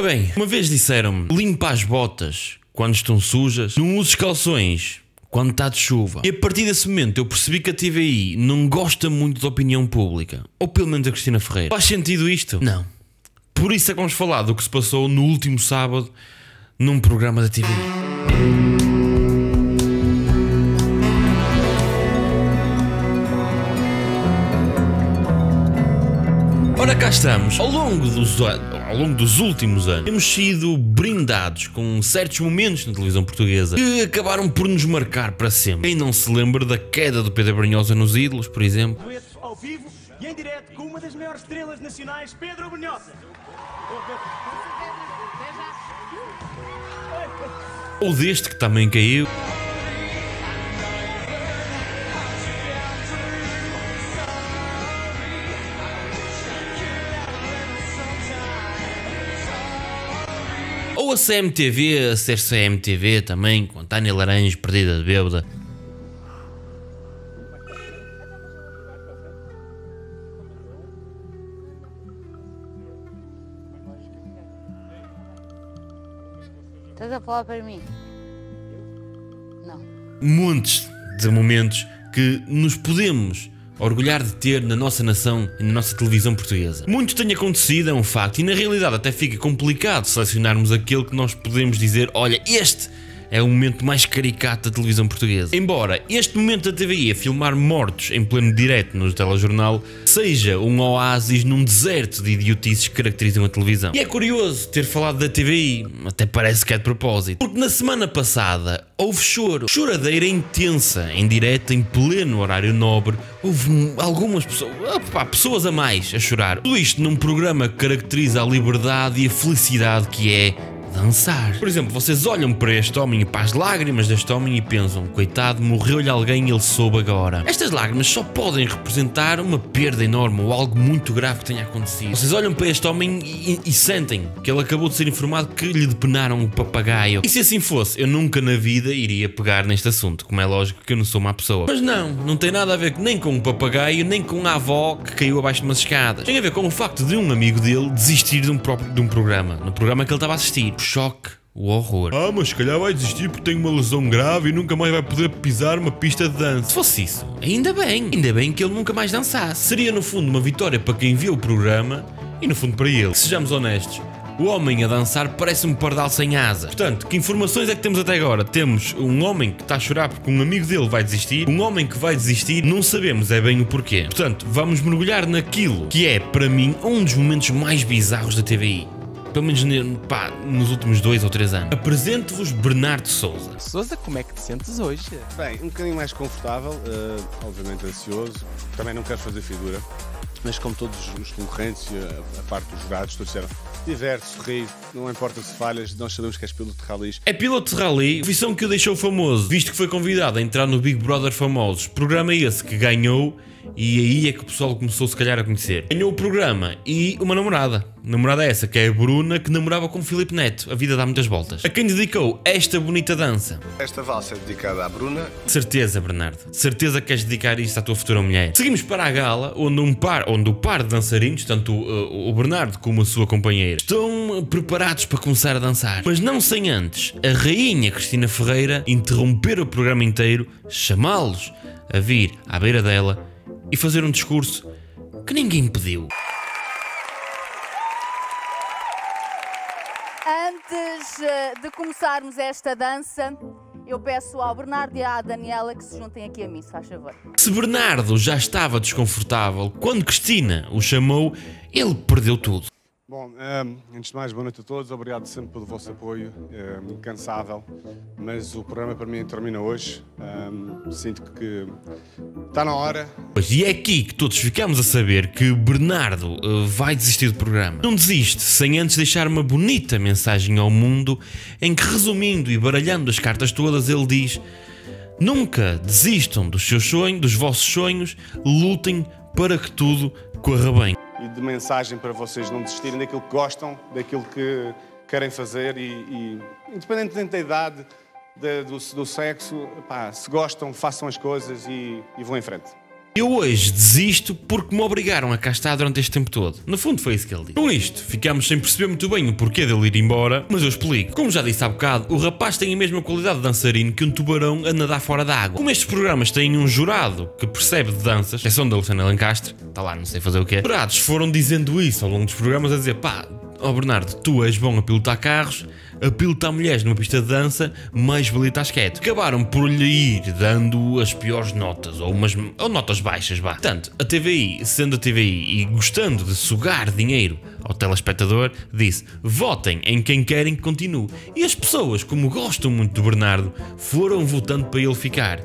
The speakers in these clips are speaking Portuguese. Bem, uma vez disseram-me: limpa as botas quando estão sujas, não uses calções quando está de chuva. E a partir desse momento eu percebi que a TVI não gosta muito da opinião pública, ou pelo menos da Cristina Ferreira. Faz sentido isto? Não. Por isso é que vamos falar do que se passou no último sábado num programa da TVI. Ora, cá estamos. Ao longo dos últimos anos, temos sido brindados com certos momentos na televisão portuguesa que acabaram por nos marcar para sempre. Quem não se lembra da queda do Pedro Brunhosa nos Ídolos, por exemplo? Ao vivo e em direto com uma das maiores estrelas nacionais, Pedro Brunhosa. Ou deste que também caiu. Ou a CMTV, a ser CMTV também, com a Tânia Laranjo perdida de bêbada. Estás a falar para mim? Não. Montes de momentos que nos podemos orgulhar de ter na nossa nação e na nossa televisão portuguesa. Muito tem acontecido, é um facto, e na realidade até fica complicado selecionarmos aquele que nós podemos dizer: olha, este é o momento mais caricato da televisão portuguesa. Embora este momento da TVI a filmar mortos em pleno direto no telejornal seja um oásis num deserto de idiotices que caracterizam a televisão. E é curioso ter falado da TVI, até parece que é de propósito, porque na semana passada houve choro, choradeira intensa em direto, em pleno horário nobre. Houve algumas pessoas, pessoas a mais a chorar. Tudo isto num programa que caracteriza a liberdade e a felicidade que é Dançar. Por exemplo, vocês olham para este homem e para as lágrimas deste homem e pensam: coitado, morreu-lhe alguém e ele soube agora. Estas lágrimas só podem representar uma perda enorme ou algo muito grave que tenha acontecido. Vocês olham para este homem e sentem que ele acabou de ser informado que lhe depenaram o papagaio. E se assim fosse, eu nunca na vida iria pegar neste assunto, como é lógico que eu não sou má pessoa. Mas não tem nada a ver nem com o papagaio, nem com a avó que caiu abaixo de umas escadas. Tem a ver com o facto de um amigo dele desistir de um programa, no programa que ele estava a assistir. O choque, o horror. Ah, mas se calhar vai desistir porque tem uma lesão grave e nunca mais vai poder pisar uma pista de dança. Se fosse isso, ainda bem que ele nunca mais dançasse. Seria no fundo uma vitória para quem vê o programa e no fundo para ele. Sejamos honestos, o homem a dançar parece um pardal sem asa. Portanto, que informações é que temos até agora? Temos um homem que está a chorar porque um amigo dele vai desistir, um homem que vai desistir, não sabemos é bem o porquê. Portanto, vamos mergulhar naquilo que é, para mim, um dos momentos mais bizarros da TVI. Pelo menos nos últimos 2 ou 3 anos. Apresento-vos Bernardo Sousa. Sousa, como é que te sentes hoje? Bem, um bocadinho mais confortável, obviamente ansioso. Também não quero fazer figura, mas como todos os concorrentes, a parte dos jurados, todos disseram: diverte, sorri, não importa se falhas, nós sabemos que és piloto de ralis. É piloto de rali, profissão que o deixou famoso, visto que foi convidado a entrar no Big Brother Famosos, programa esse que ganhou. E aí é que o pessoal começou, se calhar, a conhecer. Ganhou o programa e uma namorada. Namorada essa, que é a Bruna, que namorava com o Filipe Neto. A vida dá muitas voltas. A quem dedicou esta bonita dança. Esta valsa é dedicada à Bruna. Certeza, Bernardo. Certeza que queres dedicar isto à tua futura mulher. Seguimos para a gala, onde o par de dançarinos, tanto o Bernardo como a sua companheira, estão preparados para começar a dançar. Mas não sem antes a rainha Cristina Ferreira interromper o programa inteiro, chamá-los a vir à beira dela e fazer um discurso que ninguém pediu. Antes de começarmos esta dança, eu peço ao Bernardo e à Daniela que se juntem aqui a mim, se faz favor. Se Bernardo já estava desconfortável quando Cristina o chamou, ele perdeu tudo. Bom, antes de mais, boa noite a todos. Obrigado sempre pelo vosso apoio, incansável. Mas o programa para mim termina hoje. Sinto que está na hora. E é aqui que todos ficamos a saber que Bernardo vai desistir do programa. Não desiste sem antes deixar uma bonita mensagem ao mundo, em que, resumindo e baralhando as cartas todas, ele diz: nunca desistam dos seus sonhos, dos vossos sonhos, lutem para que tudo corra bem. E de mensagem para vocês não desistirem daquilo que gostam, daquilo que querem fazer e independentemente da idade, do sexo, pá, se gostam, façam as coisas e vão em frente. Eu hoje desisto porque me obrigaram a cá estar durante este tempo todo. No fundo foi isso que ele disse. Com isto, ficámos sem perceber muito bem o porquê dele ir embora, mas eu explico. Como já disse há bocado, o rapaz tem a mesma qualidade de dançarino que um tubarão a nadar fora da água. Como estes programas têm um jurado que percebe de danças, exceção da Luciana Lencastre, está lá, não sei fazer o que é, jurados foram dizendo isso ao longo dos programas, a dizer, pá, ó Bernardo, tu és bom a pilotar carros, a pilotar mulheres numa pista de dança, mais valia estás quieto. Acabaram por lhe ir dando as piores notas, ou notas baixas, vá. Portanto, a TVI, sendo a TVI e gostando de sugar dinheiro ao telespectador, disse, votem em quem querem que continue. E as pessoas, como gostam muito do Bernardo, foram votando para ele ficar.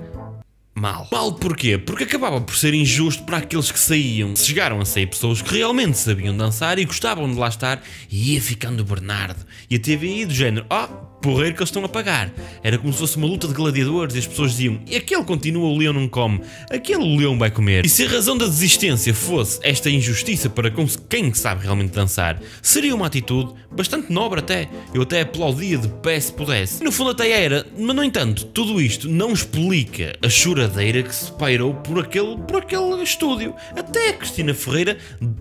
Mal. Mal porquê? Porque acabava por ser injusto para aqueles que saíam. Se chegaram a sair pessoas que realmente sabiam dançar e gostavam de lá estar, e ia ficando o Bernardo. E a TVI do género, ó, porreiro que eles estão a pagar. Era como se fosse uma luta de gladiadores e as pessoas diziam, e aquele continua, o leão não come, aquele o leão vai comer. E se a razão da desistência fosse esta injustiça para com quem sabe realmente dançar, seria uma atitude bastante nobre até. Eu até aplaudia de pé se pudesse. E no fundo até era, mas no entanto, tudo isto não explica a chura que se pairou por aquele estúdio. Até a Cristina Ferreira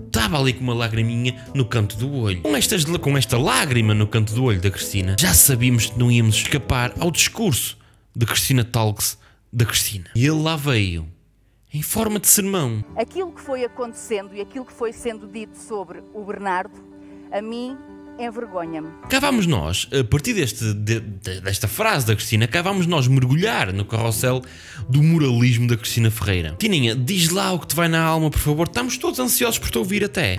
estava ali com uma lagriminha no canto do olho. Com esta lágrima no canto do olho da Cristina, já sabíamos que não íamos escapar ao discurso de Cristina Talks da Cristina. E ele lá veio, em forma de sermão. Aquilo que foi acontecendo e aquilo que foi sendo dito sobre o Bernardo, a mim, envergonha-me. Cá vamos nós, a partir desta frase da Cristina, cá vamos nós mergulhar no carrossel do moralismo da Cristina Ferreira. Tininha, diz lá o que te vai na alma, por favor. Estamos todos ansiosos por te ouvir até.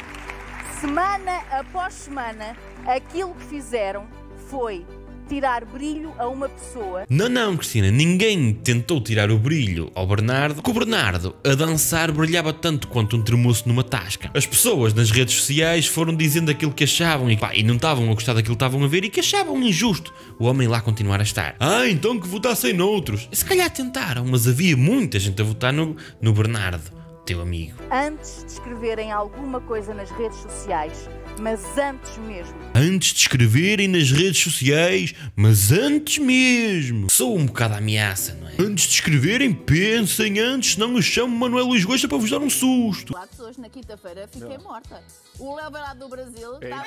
Semana após semana, aquilo que fizeram foi tirar brilho a uma pessoa. Não, não, Cristina, ninguém tentou tirar o brilho ao Bernardo, que o Bernardo a dançar brilhava tanto quanto um tremoço numa tasca. As pessoas nas redes sociais foram dizendo aquilo que achavam e não estavam a gostar daquilo que estavam a ver e que achavam injusto o homem lá continuar a estar. Ah, então que votassem noutros. Se calhar tentaram, mas havia muita gente a votar no Bernardo, teu amigo. Antes de escreverem alguma coisa nas redes sociais, mas antes mesmo. Antes de escreverem nas redes sociais, mas antes mesmo. Sou um bocado ameaça, não é? Antes de escreverem, pensem antes, senão eu chamo Manuel Luís Gosta para vos dar um susto. Há pessoas na quinta-feira, fiquei morta. O Leo Belado do Brasil estava...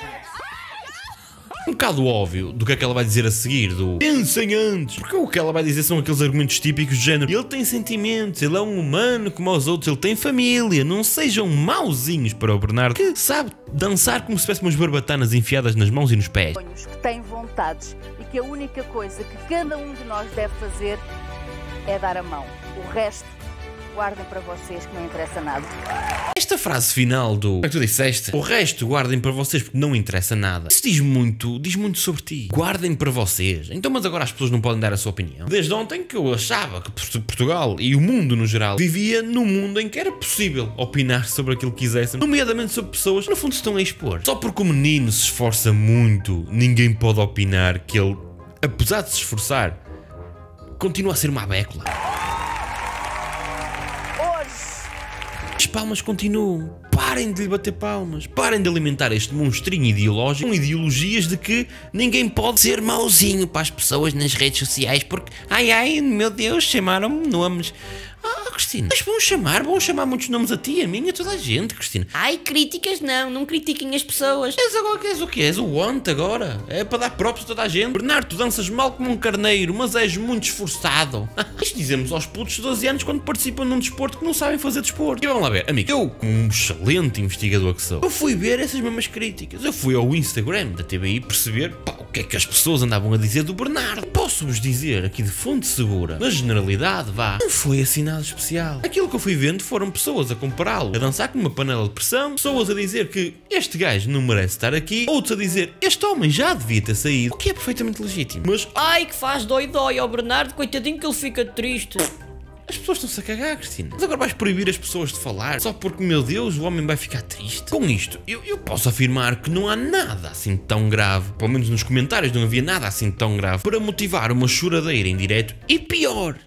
Um bocado óbvio do que é que ela vai dizer a seguir, do pensem antes, porque o que ela vai dizer são aqueles argumentos típicos do género, ele tem sentimentos, ele é um humano como os outros, ele tem família, não sejam mauzinhos para o Bernardo, que sabe dançar como se tivesse umas barbatanas enfiadas nas mãos e nos pés. Que tem vontades e que a única coisa que cada um de nós deve fazer é dar a mão, o resto guardem para vocês que não interessa nada. Esta frase final do como é que tu disseste? O resto guardem para vocês porque não interessa nada. Isso diz muito sobre ti. Guardem para vocês. Então, mas agora as pessoas não podem dar a sua opinião. Desde ontem que eu achava que Portugal e o mundo no geral vivia num mundo em que era possível opinar sobre aquilo que quisessem, nomeadamente sobre pessoas que no fundo se estão a expor. Só porque o menino se esforça muito, ninguém pode opinar que ele, apesar de se esforçar, continua a ser uma abécula. Palmas continuam, parem de lhe bater palmas, parem de alimentar este monstrinho ideológico com ideologias de que ninguém pode ser mauzinho para as pessoas nas redes sociais porque, ai ai, meu Deus, chamaram-me nomes. Ah, Cristina, mas vão chamar muitos nomes a ti, a mim, a toda a gente, Cristina. Ai, críticas não critiquem as pessoas. És agora que és o quê? És o want agora? É para dar props a toda a gente? Bernardo, tu danças mal como um carneiro, mas és muito esforçado. Isto dizemos aos putos de 12 anos quando participam num desporto que não sabem fazer desporto. E vamos lá ver, amigo, eu, como um excelente investigador que sou, eu fui ver essas mesmas críticas. Eu fui ao Instagram da TVI perceber, pá, o que é que as pessoas andavam a dizer do Bernardo. Posso-vos dizer aqui de fonte segura, na generalidade, vá, não foi assim nada especial. Aquilo que eu fui vendo foram pessoas a compará-lo, a dançar com uma panela de pressão, pessoas a dizer que este gajo não merece estar aqui, outros a dizer este homem já devia ter saído, o que é perfeitamente legítimo. Mas ai que faz dói ao Bernardo, coitadinho que ele fica triste. As pessoas estão-se a cagar, Cristina. Mas agora vais proibir as pessoas de falar só porque, meu Deus, o homem vai ficar triste? Com isto, eu posso afirmar que não há nada assim tão grave, pelo menos nos comentários não havia nada assim tão grave, para motivar uma choradeira em direto e pior,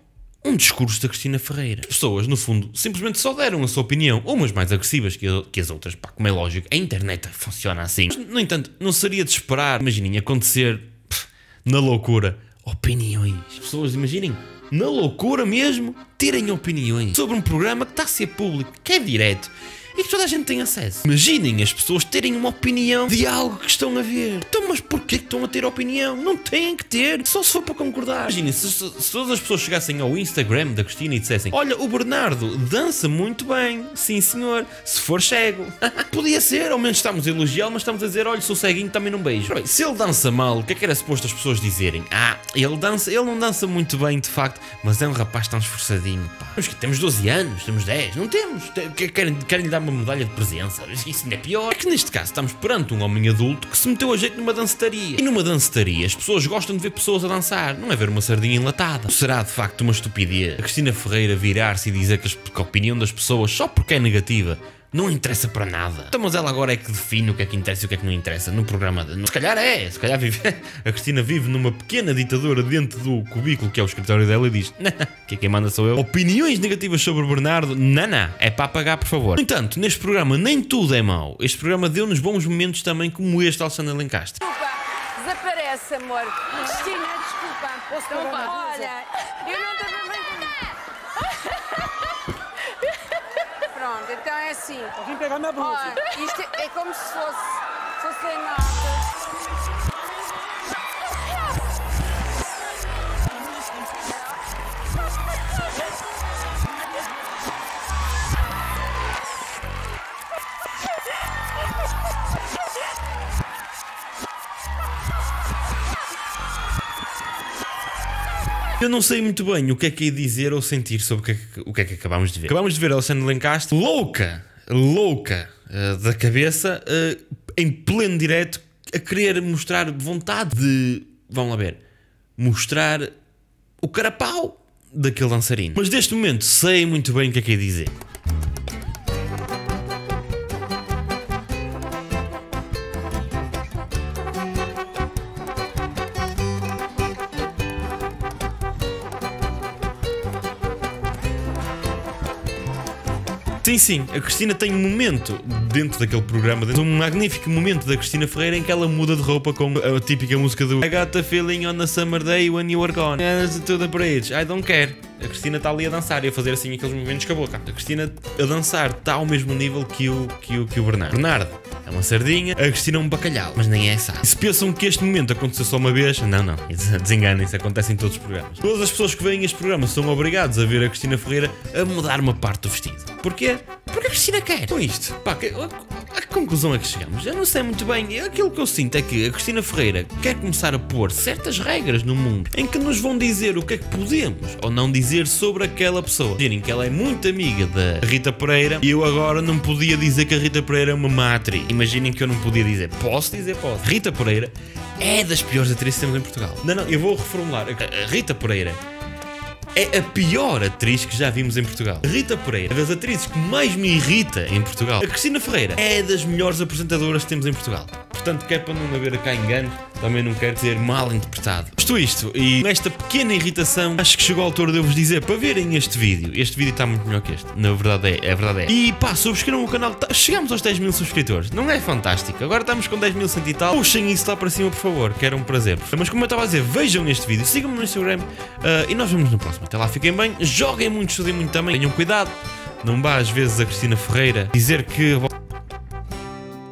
um discurso da Cristina Ferreira. As pessoas, no fundo, simplesmente só deram a sua opinião, umas mais agressivas que as outras, pá, como é lógico, a internet funciona assim. Mas, no entanto, não seria de esperar, imaginem, acontecer, na loucura, opiniões. As pessoas, imaginem, na loucura mesmo, terem opiniões sobre um programa que está a ser público, que é direto e que toda a gente tem acesso. Imaginem as pessoas terem uma opinião de algo que estão a ver. Então, mas porquê que estão a ter opinião? Não têm que ter, só se for para concordar. Imaginem, se todas as pessoas chegassem ao Instagram da Cristina e dissessem: olha, o Bernardo dança muito bem, sim senhor, se for cego. Podia ser, ao menos estamos a elogiá-lo, mas estamos a dizer: olha, sou ceguinho, também não beijo. Bem, se ele dança mal, o que é que era suposto as pessoas dizerem? Ah, ele não dança muito bem de facto, mas é um rapaz tão esforçadinho, pá. Temos 12 anos, temos 10, não temos, querem lhe dar uma medalha de presença, isso ainda é pior. É que neste caso estamos perante um homem adulto que se meteu a jeito numa dancetaria. E numa dancetaria as pessoas gostam de ver pessoas a dançar, não é ver uma sardinha enlatada. Será de facto uma estupidez a Cristina Ferreira virar-se e dizer que a opinião das pessoas, só porque é negativa, não interessa para nada? Então, mas ela agora é que define o que é que interessa e o que é que não interessa no programa de... Se calhar é, se calhar vive... A Cristina vive numa pequena ditadura dentro do cubículo que é o escritório dela e diz: não, que quem manda sou eu. Opiniões negativas sobre o Bernardo, não, é para apagar, por favor. No entanto, neste programa nem tudo é mau. Este programa deu-nos bons momentos também, como este da Luciana Lencastre. Desculpa, desaparece, amor. Cristina, desculpa. Então, pá, olha, eu não estou Então é assim. Eu vim pegar minha blusa. Oh, isto é como se fosse em Eu não sei muito bem o que é que ia dizer ou sentir sobre o que é que acabámos de ver. Acabámos de ver a Luciana Lencastre louca da cabeça, em pleno direto, a querer mostrar vontade de... Vamos lá ver. Mostrar o carapau daquele dançarino. Mas deste momento sei muito bem o que é que ia dizer. Sim, sim, a Cristina tem um momento dentro daquele programa, um magnífico momento da Cristina Ferreira em que ela muda de roupa com a típica música do I got a feeling on a summer day when you are gone. Toda para eles, I don't care. A Cristina está ali a dançar e a fazer assim aqueles movimentos com a boca. A Cristina a dançar está ao mesmo nível que o Bernardo. Bernardo é uma sardinha, a Cristina é um bacalhau, mas nem é essa. E se pensam que este momento aconteceu só uma vez, não, desenganem-se, acontece em todos os programas. Todas as pessoas que veem este programa são obrigadas a ver a Cristina Ferreira a mudar uma parte do vestido. Porquê? Porque a Cristina quer. Com isto, pá, a conclusão é que chegamos. Eu não sei muito bem. Aquilo que eu sinto é que a Cristina Ferreira quer começar a pôr certas regras no mundo em que nos vão dizer o que é que podemos ou não dizer sobre aquela pessoa. Dizem que ela é muito amiga da Rita Pereira e eu agora não podia dizer que a Rita Pereira é uma má atriz. Imaginem que eu não podia dizer. Posso dizer? Posso. Rita Pereira é das piores atrizes que temos em Portugal. Não, eu vou reformular. A Rita Pereira é a pior atriz que já vimos em Portugal. A Rita Pereira é das atrizes que mais me irrita em Portugal. A Cristina Ferreira é das melhores apresentadoras que temos em Portugal. Portanto, quer para não haver cá engano, também não quero ser mal interpretado. Posto isto, e nesta pequena irritação, acho que chegou a altura de eu vos dizer para verem este vídeo. Este vídeo está muito melhor que este. Na verdade é, E pá, subscrevam o canal. Chegámos aos 10 mil subscritores. Não é fantástico? Agora estamos com 10.100 e tal. Puxem isso lá para cima, por favor, que era um prazer. Mas como eu estava a dizer, vejam este vídeo, sigam-me no Instagram e nós vemos no próximo. Até lá, fiquem bem, joguem muito, estudem muito também, tenham cuidado, não vá às vezes a Cristina Ferreira dizer que...